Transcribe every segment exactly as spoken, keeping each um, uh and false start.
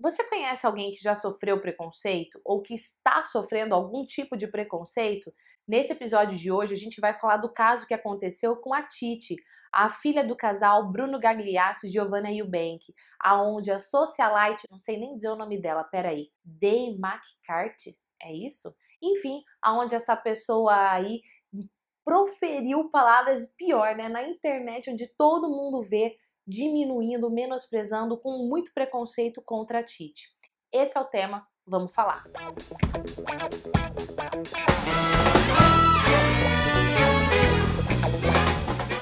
Você conhece alguém que já sofreu preconceito ou que está sofrendo algum tipo de preconceito? Nesse episódio de hoje a gente vai falar do caso que aconteceu com a Titi, a filha do casal Bruno Gagliasso e Giovanna Ewbank, aonde a socialite, não sei nem dizer o nome dela, peraí, Day McCarty, é isso? Enfim, aonde essa pessoa aí proferiu palavras pior, né, na internet, onde todo mundo vê, diminuindo, menosprezando, com muito preconceito contra a Titi. Esse é o tema, vamos falar.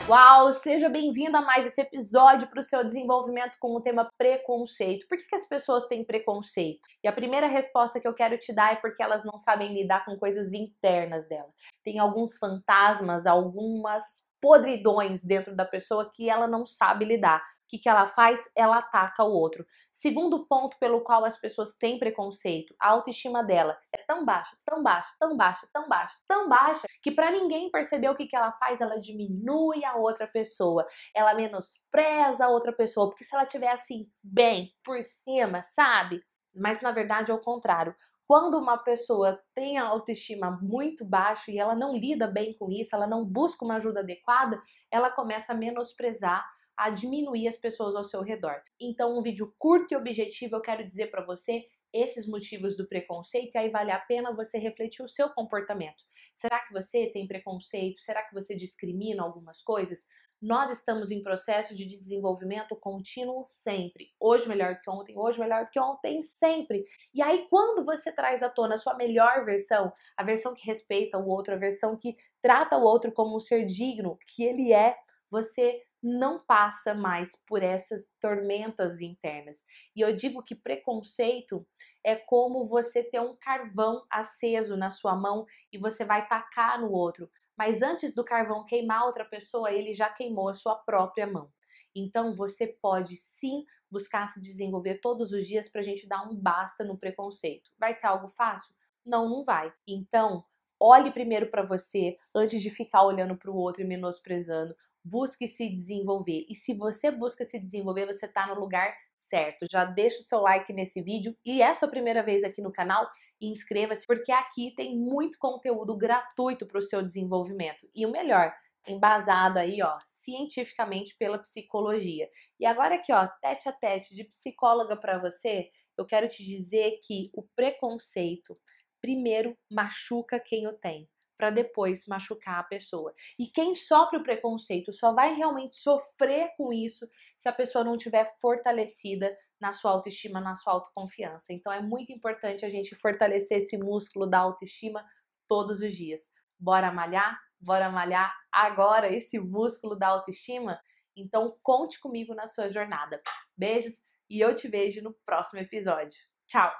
Uau, seja bem-vinda a mais esse episódio para o seu desenvolvimento com o tema preconceito. Por que que as pessoas têm preconceito? E a primeira resposta que eu quero te dar é porque elas não sabem lidar com coisas internas dela. Tem alguns fantasmas, algumas podridões dentro da pessoa que ela não sabe lidar. O que que ela faz? Ela ataca o outro. Segundo ponto pelo qual as pessoas têm preconceito, a autoestima dela é tão baixa, tão baixa, tão baixa, tão baixa, tão baixa, que pra ninguém perceber o que que ela faz, ela diminui a outra pessoa, ela menospreza a outra pessoa, porque se ela tiver assim, bem, por cima, sabe? Mas na verdade é o contrário. Quando uma pessoa tem a autoestima muito baixa e ela não lida bem com isso, ela não busca uma ajuda adequada, ela começa a menosprezar, a diminuir as pessoas ao seu redor. Então, um vídeo curto e objetivo, eu quero dizer para você esses motivos do preconceito, e aí vale a pena você refletir o seu comportamento. Será que você tem preconceito? Será que você discrimina algumas coisas? Nós estamos em processo de desenvolvimento contínuo sempre. Hoje melhor do que ontem, hoje melhor do que ontem, sempre. E aí quando você traz à tona a sua melhor versão, a versão que respeita o outro, a versão que trata o outro como um ser digno, que ele é, você não passa mais por essas tormentas internas. E eu digo que preconceito é como você ter um carvão aceso na sua mão e você vai tacar no outro. Mas antes do carvão queimar outra pessoa, ele já queimou a sua própria mão. Então você pode sim buscar se desenvolver todos os dias pra gente dar um basta no preconceito. Vai ser algo fácil? Não, não vai. Então, olhe primeiro pra você, antes de ficar olhando pro outro e menosprezando. Busque se desenvolver. E se você busca se desenvolver, você tá no lugar certo. Já deixa o seu like nesse vídeo. E é a sua primeira vez aqui no canal, inscreva-se, porque aqui tem muito conteúdo gratuito para o seu desenvolvimento. E o melhor, embasado aí, ó, cientificamente pela psicologia. E agora aqui, ó, tete a tete de psicóloga para você, eu quero te dizer que o preconceito primeiro machuca quem o tem, para depois machucar a pessoa. E quem sofre o preconceito só vai realmente sofrer com isso se a pessoa não tiver fortalecida na sua autoestima, na sua autoconfiança. Então é muito importante a gente fortalecer esse músculo da autoestima todos os dias. Bora malhar? Bora malhar agora esse músculo da autoestima? Então conte comigo na sua jornada. Beijos e eu te vejo no próximo episódio. Tchau!